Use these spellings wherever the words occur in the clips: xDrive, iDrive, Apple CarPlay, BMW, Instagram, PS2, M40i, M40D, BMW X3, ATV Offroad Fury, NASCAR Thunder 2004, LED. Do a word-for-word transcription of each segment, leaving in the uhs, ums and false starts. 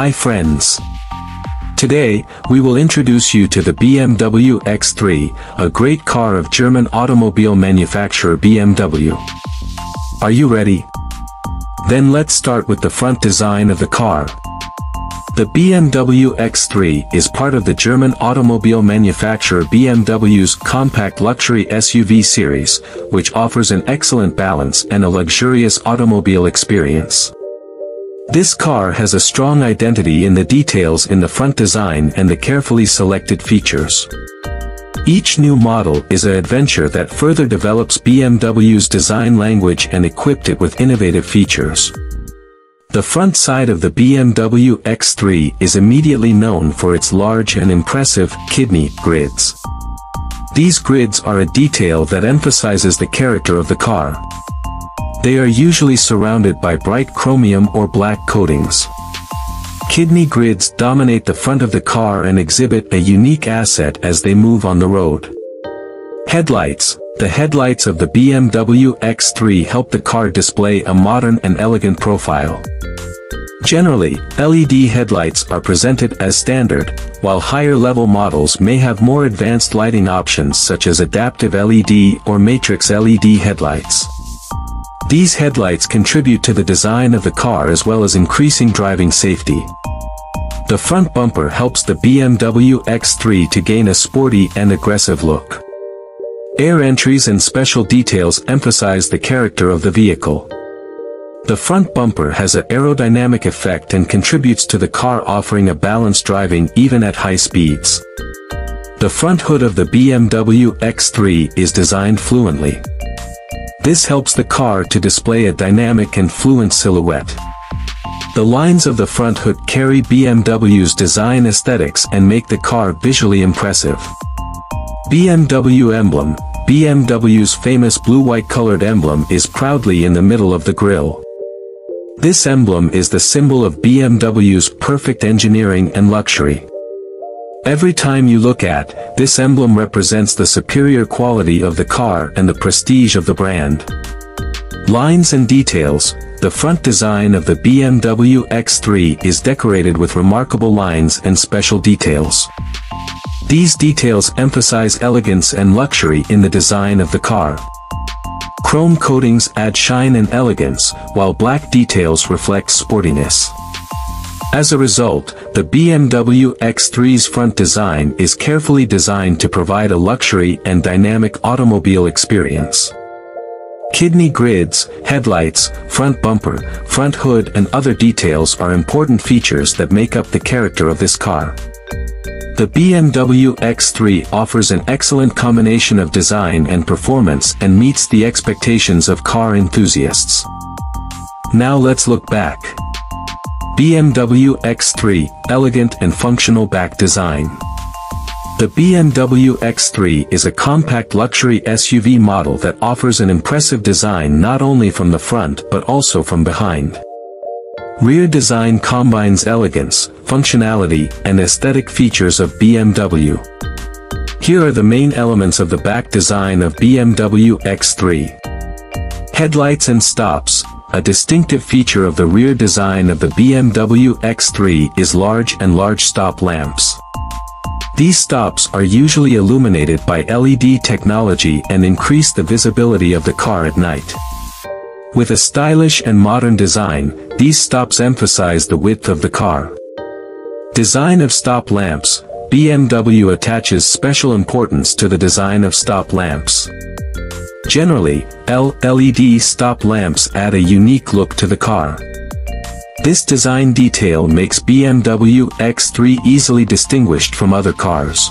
Hi friends! Today, we will introduce you to the B M W X three, a great car of German automobile manufacturer B M W. Are you ready? Then let's start with the front design of the car. The B M W X three is part of the German automobile manufacturer B M W's compact luxury S U V series, which offers an excellent balance and a luxurious automobile experience. This car has a strong identity in the details in the front design and the carefully selected features. Each new model is an adventure that further develops B M W's design language and equipped it with innovative features. The front side of the B M W X three is immediately known for its large and impressive kidney grids. These grids are a detail that emphasizes the character of the car. They are usually surrounded by bright chromium or black coatings. Kidney grids dominate the front of the car and exhibit a unique asset as they move on the road. Headlights. The headlights of the B M W X three help the car display a modern and elegant profile. Generally, L E D headlights are presented as standard, while higher-level models may have more advanced lighting options such as adaptive L E D or matrix L E D headlights. These headlights contribute to the design of the car as well as increasing driving safety. The front bumper helps the B M W X three to gain a sporty and aggressive look. Air entries and special details emphasize the character of the vehicle. The front bumper has an aerodynamic effect and contributes to the car offering a balanced driving even at high speeds. The front hood of the B M W X three is designed fluently. This helps the car to display a dynamic and fluent silhouette. The lines of the front hood carry B M W's design aesthetics and make the car visually impressive. B M W emblem. B M W's famous blue-white colored emblem is proudly in the middle of the grille. This emblem is the symbol of B M W's perfect engineering and luxury. Every time you look at, this emblem represents the superior quality of the car and the prestige of the brand. Lines and details. The front design of the B M W X three is decorated with remarkable lines and special details. These details emphasize elegance and luxury in the design of the car. Chrome coatings add shine and elegance, while black details reflect sportiness. As a result, the B M W X three's front design is carefully designed to provide a luxury and dynamic automobile experience. Kidney grids, headlights, front bumper, front hood and other details are important features that make up the character of this car. The B M W X three offers an excellent combination of design and performance and meets the expectations of car enthusiasts. Now let's look back. B M W X three, elegant and functional back design. The B M W X three is a compact luxury S U V model that offers an impressive design not only from the front but also from behind. Rear design combines elegance, functionality, and aesthetic features of B M W. Here are the main elements of the back design of B M W X three. Headlights and stops. A distinctive feature of the rear design of the B M W X three is large and large stop lamps. These stops are usually illuminated by L E D technology and increase the visibility of the car at night. With a stylish and modern design, these stops emphasize the width of the car. Design of stop lamps. B M W attaches special importance to the design of stop lamps. Generally, L E D stop lamps add a unique look to the car. This design detail makes B M W X three easily distinguished from other cars.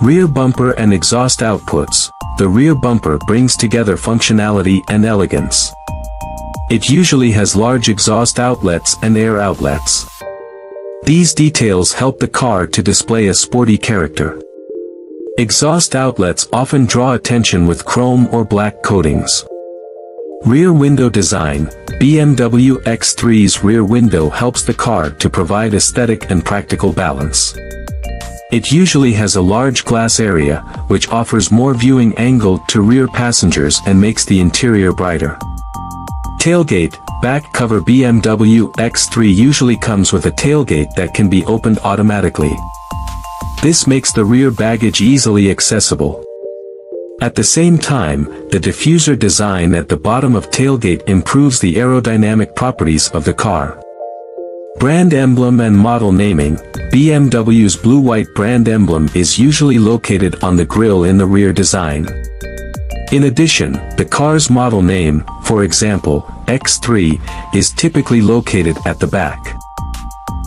Rear bumper and exhaust outputs. The rear bumper brings together functionality and elegance. It usually has large exhaust outlets and air outlets. These details help the car to display a sporty character. Exhaust outlets often draw attention with chrome or black coatings. Rear window design. B M W X three's rear window helps the car to provide aesthetic and practical balance. It usually has a large glass area, which offers more viewing angle to rear passengers and makes the interior brighter. Tailgate. Back cover. B M W X three usually comes with a tailgate that can be opened automatically. This makes the rear baggage easily accessible. At the same time, the diffuser design at the bottom of tailgate improves the aerodynamic properties of the car. Brand emblem and model naming. B M W's blue-white brand emblem is usually located on the grille in the rear design. In addition, the car's model name, for example, X three, is typically located at the back.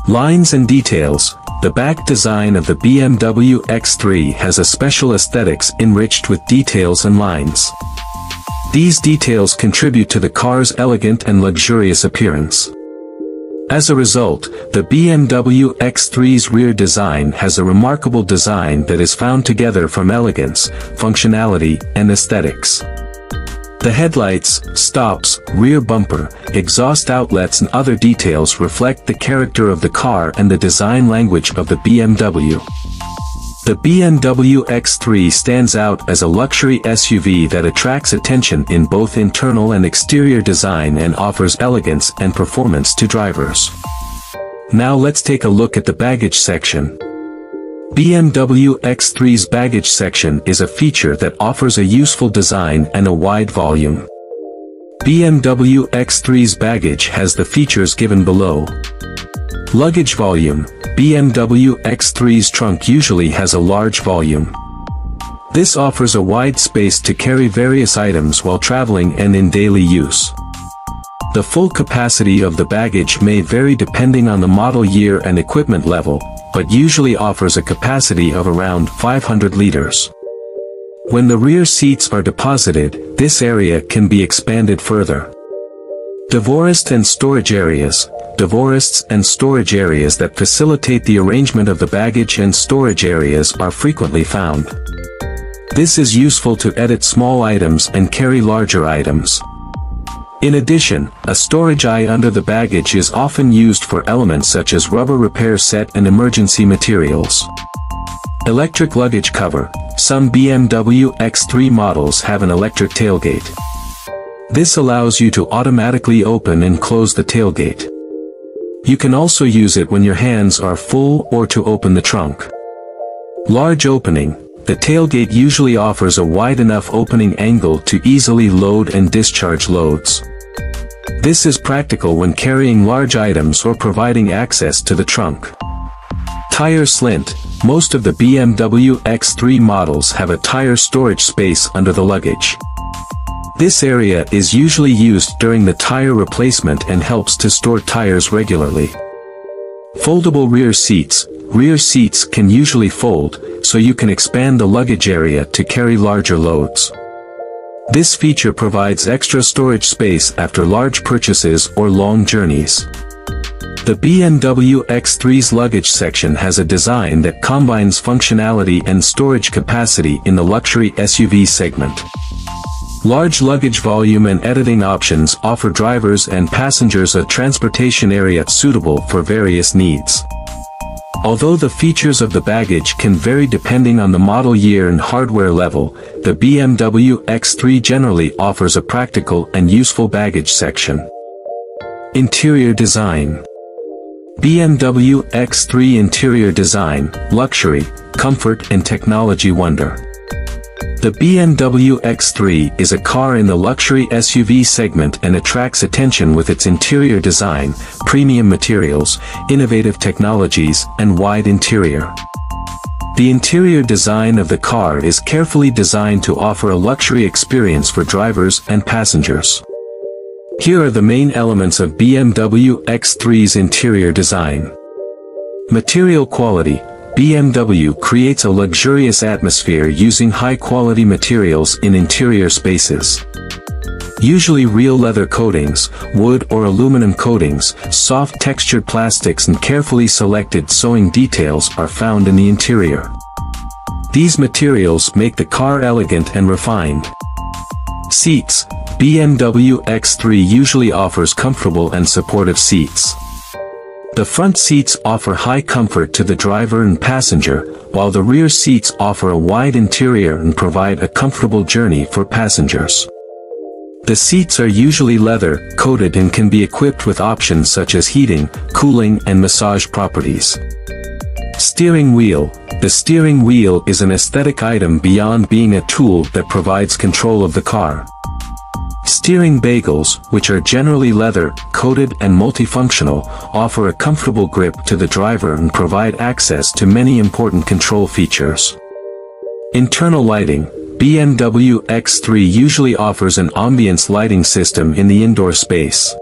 Lines and details. The back design of the B M W X three has a special aesthetics enriched with details and lines. These details contribute to the car's elegant and luxurious appearance. As a result, the B M W X three's rear design has a remarkable design that is found together from elegance, functionality, and aesthetics. The headlights, stops, rear bumper, exhaust outlets and other details reflect the character of the car and the design language of the B M W. The B M W X three stands out as a luxury S U V that attracts attention in both internal and exterior design and offers elegance and performance to drivers. Now let's take a look at the baggage section. B M W X three's baggage section is a feature that offers a useful design and a wide volume. B M W X three's baggage has the features given below. Luggage volume. B M W X three's trunk usually has a large volume. This offers a wide space to carry various items while traveling and in daily use. The full capacity of the baggage may vary depending on the model year and equipment level, but usually offers a capacity of around five hundred liters. When the rear seats are deposited, this area can be expanded further. Divorced and storage areas. Divorced and storage areas that facilitate the arrangement of the baggage and storage areas are frequently found. This is useful to edit small items and carry larger items. In addition, a storage eye under the baggage is often used for elements such as rubber repair set and emergency materials. Electric luggage cover. Some B M W X three models have an electric tailgate. This allows you to automatically open and close the tailgate. You can also use it when your hands are full or to open the trunk. Large opening. The tailgate usually offers a wide enough opening angle to easily load and discharge loads. This is practical when carrying large items or providing access to the trunk. Tire slant. Most of the B M W X three models have a tire storage space under the luggage. This area is usually used during the tire replacement and helps to store tires regularly. Foldable rear seats. Rear seats can usually fold, so you can expand the luggage area to carry larger loads. This feature provides extra storage space after large purchases or long journeys. The B M W X three's luggage section has a design that combines functionality and storage capacity in the luxury S U V segment. Large luggage volume and editing options offer drivers and passengers a transportation area suitable for various needs. Although the features of the baggage can vary depending on the model year and hardware level, the B M W X three generally offers a practical and useful baggage section. Interior design. B M W X three interior design, luxury, comfort and technology wonder. The B M W X three is a car in the luxury S U V segment and attracts attention with its interior design, premium materials, innovative technologies, and wide interior. The interior design of the car is carefully designed to offer a luxury experience for drivers and passengers. Here are the main elements of B M W X three's interior design. Material quality. B M W creates a luxurious atmosphere using high-quality materials in interior spaces. Usually real leather coatings, wood or aluminum coatings, soft textured plastics and carefully selected sewing details are found in the interior. These materials make the car elegant and refined. Seats. B M W X three usually offers comfortable and supportive seats. The front seats offer high comfort to the driver and passenger, while the rear seats offer a wide interior and provide a comfortable journey for passengers. The seats are usually leather, coated, and can be equipped with options such as heating, cooling, and massage properties. Steering wheel. The steering wheel is an aesthetic item beyond being a tool that provides control of the car. Steering bagels, which are generally leather, coated, and multifunctional, offer a comfortable grip to the driver and provide access to many important control features. Internal lighting. B M W X three usually offers an ambience lighting system in the indoor space.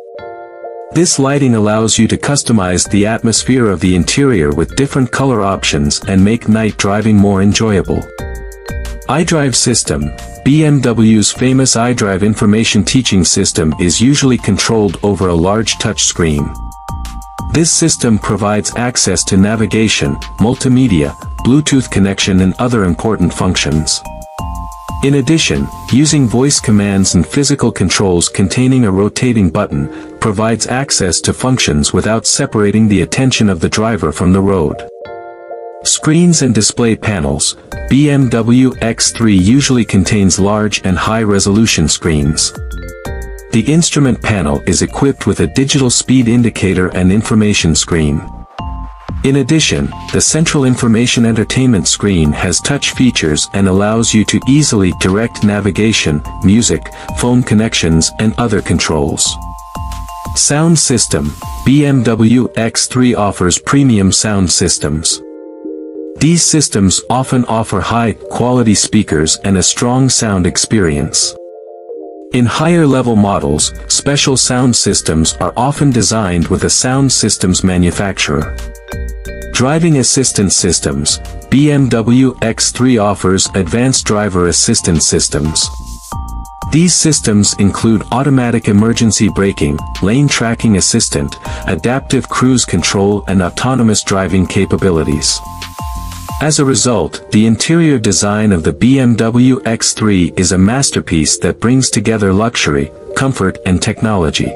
This lighting allows you to customize the atmosphere of the interior with different color options and make night driving more enjoyable. iDrive system. B M W's famous iDrive information teaching system is usually controlled over a large touchscreen. This system provides access to navigation, multimedia, Bluetooth connection, and other important functions. In addition, using voice commands and physical controls containing a rotating button provides access to functions without separating the attention of the driver from the road. Screens and display panels. B M W X three usually contains large and high-resolution screens. The instrument panel is equipped with a digital speed indicator and information screen. In addition, the central information entertainment screen has touch features and allows you to easily direct navigation, music, phone connections, and other controls. Sound system. B M W X three offers premium sound systems. These systems often offer high-quality speakers and a strong sound experience. In higher-level models, special sound systems are often designed with a sound systems manufacturer. Driving assistance systems. B M W X three offers advanced driver assistance systems. These systems include automatic emergency braking, lane tracking assistant, adaptive cruise control, and autonomous driving capabilities. As a result, the interior design of the B M W X three is a masterpiece that brings together luxury, comfort, and technology.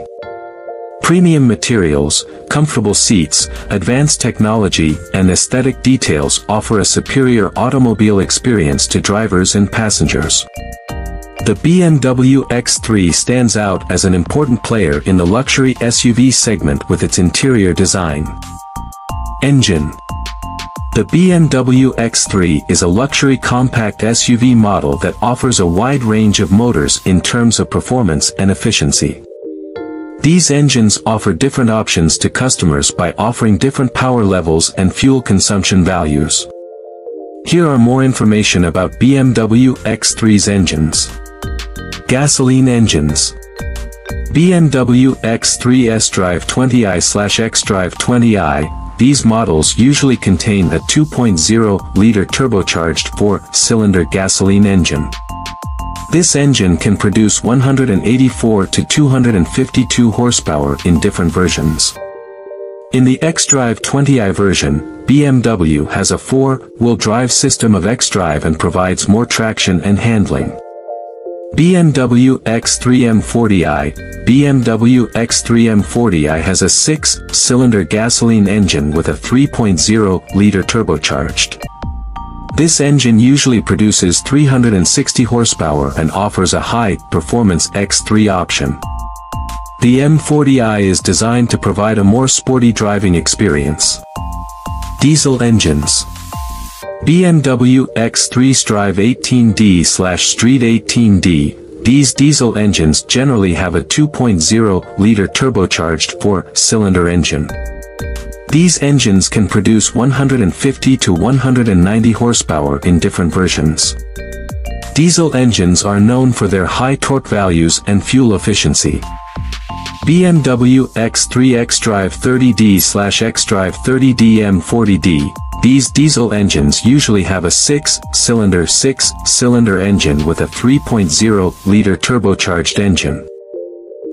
Premium materials, comfortable seats, advanced technology, and aesthetic details offer a superior automobile experience to drivers and passengers. The B M W X three stands out as an important player in the luxury S U V segment with its interior design. Engine. The B M W X three is a luxury compact S U V model that offers a wide range of motors in terms of performance and efficiency. These engines offer different options to customers by offering different power levels and fuel consumption values. Here are more information about B M W X three's engines. Gasoline engines. B M W X three s drive twenty i slash x drive twenty i. These models usually contain a two point zero liter turbocharged four-cylinder gasoline engine. This engine can produce one hundred eighty-four to two hundred fifty-two horsepower in different versions. In the x drive twenty i version, B M W has a four-wheel drive system of xDrive and provides more traction and handling. B M W X three M forty i. B M W X three M forty i has a six-cylinder gasoline engine with a three point zero liter turbocharged. This engine usually produces three hundred sixty horsepower and offers a high-performance X three option. The M forty i is designed to provide a more sporty driving experience. Diesel engines. B M W x drive eighteen D slash street eighteen D, these diesel engines generally have a two point zero liter turbocharged four-cylinder engine. These engines can produce one hundred fifty to one hundred ninety horsepower in different versions. Diesel engines are known for their high torque values and fuel efficiency. B M W X three x drive thirty D slash x drive thirty D M forty D. These diesel engines usually have a six-cylinder six-cylinder engine with a three point zero liter turbocharged engine.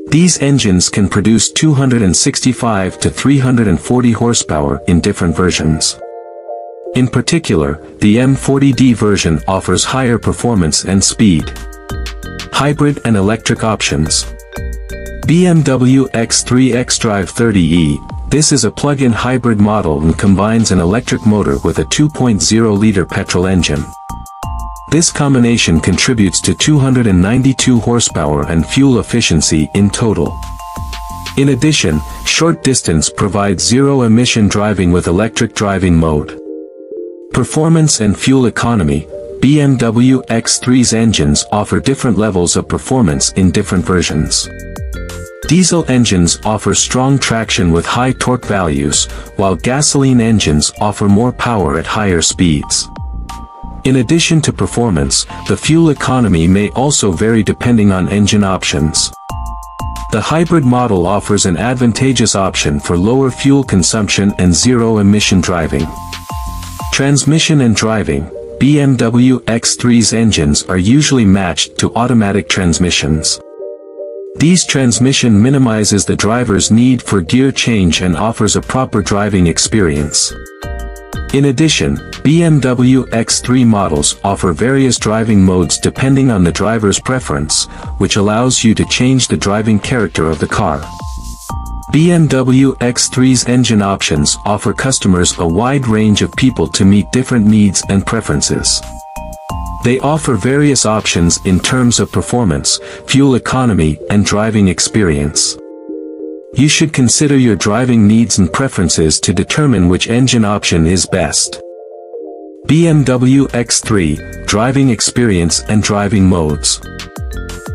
These engines can produce two hundred sixty-five to three hundred forty horsepower in different versions. In particular, the M forty D version offers higher performance and speed. Hybrid and electric options. B M W X three x drive thirty e. This is a plug-in hybrid model and combines an electric motor with a two point zero liter petrol engine. This combination contributes to two hundred ninety-two horsepower and fuel efficiency in total. In addition, short distance provides zero-emission driving with electric driving mode. Performance and fuel economy. B M W X three's engines offer different levels of performance in different versions. Diesel engines offer strong traction with high torque values, while gasoline engines offer more power at higher speeds. In addition to performance, the fuel economy may also vary depending on engine options. The hybrid model offers an advantageous option for lower fuel consumption and zero-emission driving. Transmission and driving. B M W X three's engines are usually matched to automatic transmissions. These transmission minimizes the driver's need for gear change and offers a proper driving experience. In addition, B M W X three models offer various driving modes depending on the driver's preference, which allows you to change the driving character of the car. B M W X three's engine options offer customers a wide range of people to meet different needs and preferences. They offer various options in terms of performance, fuel economy, and driving experience. You should consider your driving needs and preferences to determine which engine option is best. B M W X three, driving experience and driving modes.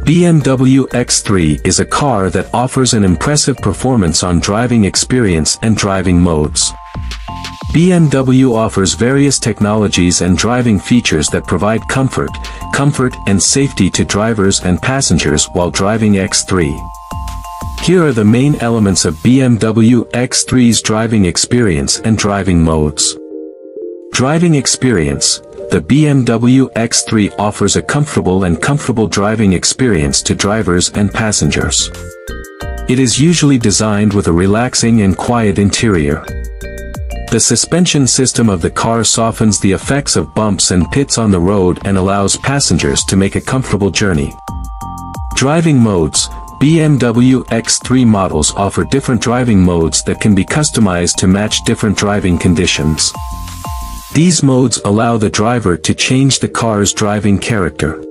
B M W X three is a car that offers an impressive performance on driving experience and driving modes. B M W offers various technologies and driving features that provide comfort, comfort and safety to drivers and passengers while driving X three. Here are the main elements of B M W X three's driving experience and driving modes. Driving experience. The B M W X three offers a comfortable and comfortable driving experience to drivers and passengers. It is usually designed with a relaxing and quiet interior. The suspension system of the car softens the effects of bumps and pits on the road and allows passengers to make a comfortable journey. Driving modes. B M W X three models offer different driving modes that can be customized to match different driving conditions. These modes allow the driver to change the car's driving character.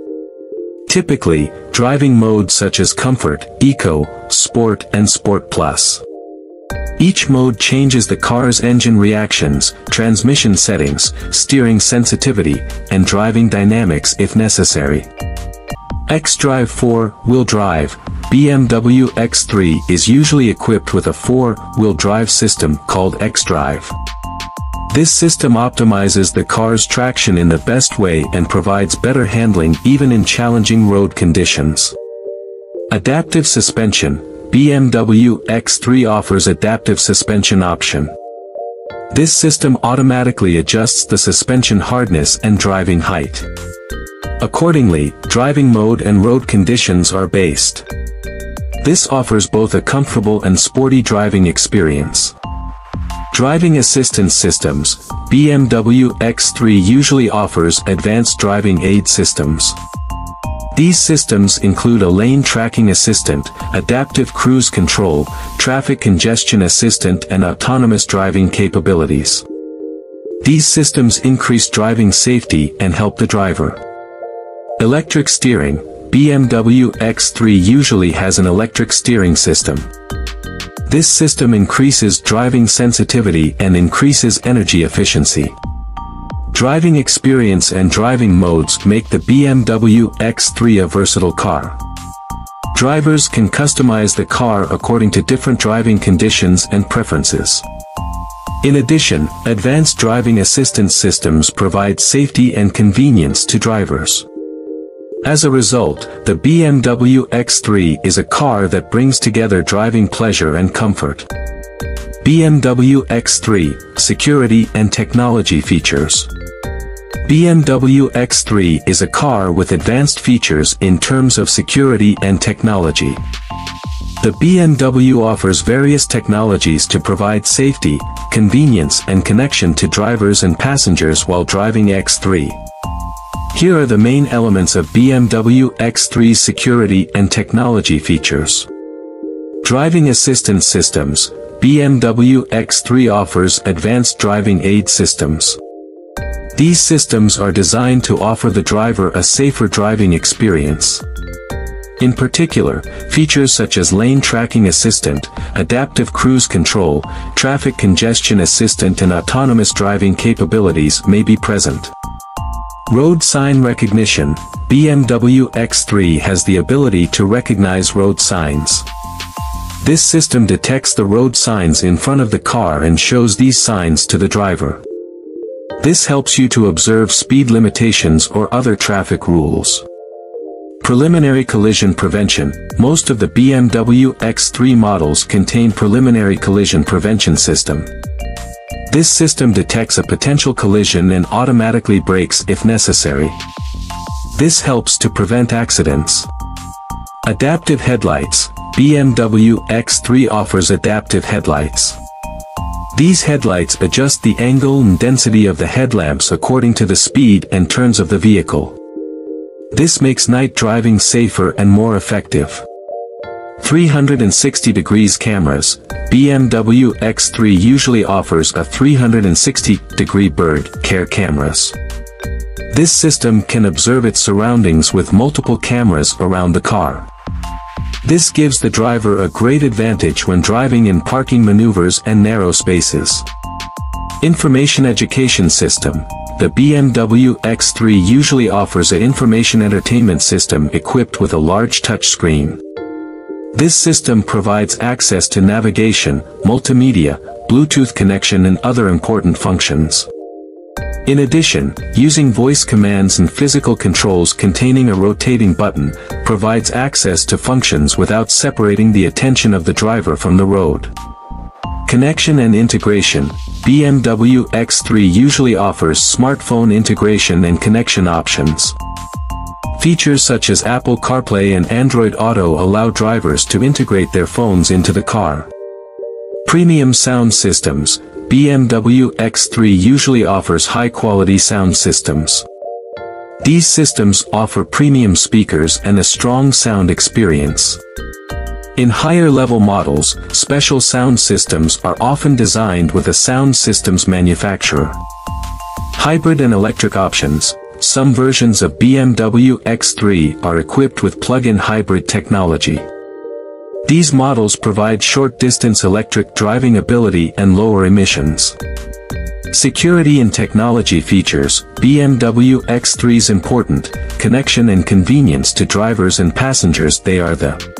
Typically, driving modes such as Comfort, Eco, Sport and Sport Plus. Each mode changes the car's engine reactions, transmission settings, steering sensitivity, and driving dynamics if necessary. xDrive four-wheel drive. B M W X three is usually equipped with a four-wheel drive system called xDrive. This system optimizes the car's traction in the best way and provides better handling even in challenging road conditions. Adaptive suspension. B M W X three offers adaptive suspension option. This system automatically adjusts the suspension hardness and driving height. Accordingly, driving mode and road conditions are based. This offers both a comfortable and sporty driving experience. Driving assistance systems. B M W X three usually offers advanced driving aid systems. These systems include a lane tracking assistant, adaptive cruise control, traffic congestion assistant and autonomous driving capabilities. These systems increase driving safety and help the driver. Electric steering. B M W X three usually has an electric steering system. This system increases driving sensitivity and increases energy efficiency. Driving experience and driving modes make the B M W X three a versatile car. Drivers can customize the car according to different driving conditions and preferences. In addition, advanced driving assistance systems provide safety and convenience to drivers. As a result, the B M W X three is a car that brings together driving pleasure and comfort. B M W X three, security and technology features. B M W X three is a car with advanced features in terms of security and technology. The B M W offers various technologies to provide safety, convenience and connection to drivers and passengers while driving X three. Here are the main elements of B M W X three's security and technology features. Driving assistance systems. B M W X three offers advanced driving aid systems. These systems are designed to offer the driver a safer driving experience. In particular, features such as lane tracking assistant, adaptive cruise control, traffic congestion assistant and autonomous driving capabilities may be present. Road sign recognition. B M W X three has the ability to recognize road signs. This system detects the road signs in front of the car and shows these signs to the driver. This helps you to observe speed limitations or other traffic rules. Preliminary collision prevention. Most of the B M W X three models contain preliminary collision prevention system. This system detects a potential collision and automatically brakes if necessary. This helps to prevent accidents. Adaptive headlights. B M W X three offers adaptive headlights. These headlights adjust the angle and density of the headlamps according to the speed and turns of the vehicle. This makes night driving safer and more effective. three sixty degrees cameras. B M W X three usually offers a three sixty degree bird care cameras. This system can observe its surroundings with multiple cameras around the car. This gives the driver a great advantage when driving in parking maneuvers and narrow spaces. Information education system. The B M W X three usually offers an information entertainment system equipped with a large touchscreen. This system provides access to navigation, multimedia, Bluetooth connection and other important functions. In addition, using voice commands and physical controls containing a rotating button provides access to functions without separating the attention of the driver from the road. Connection and integration. B M W X three usually offers smartphone integration and connection options. Features such as Apple CarPlay and Android Auto allow drivers to integrate their phones into the car. Premium sound systems. B M W X three usually offers high-quality sound systems. These systems offer premium speakers and a strong sound experience. In higher-level models, special sound systems are often designed with a sound systems manufacturer. Hybrid and electric options. Some versions of B M W X three are equipped with plug-in hybrid technology. These models provide short-distance electric driving ability and lower emissions. Security and technology features. B M W X three's important connection and convenience to drivers and passengers. They are the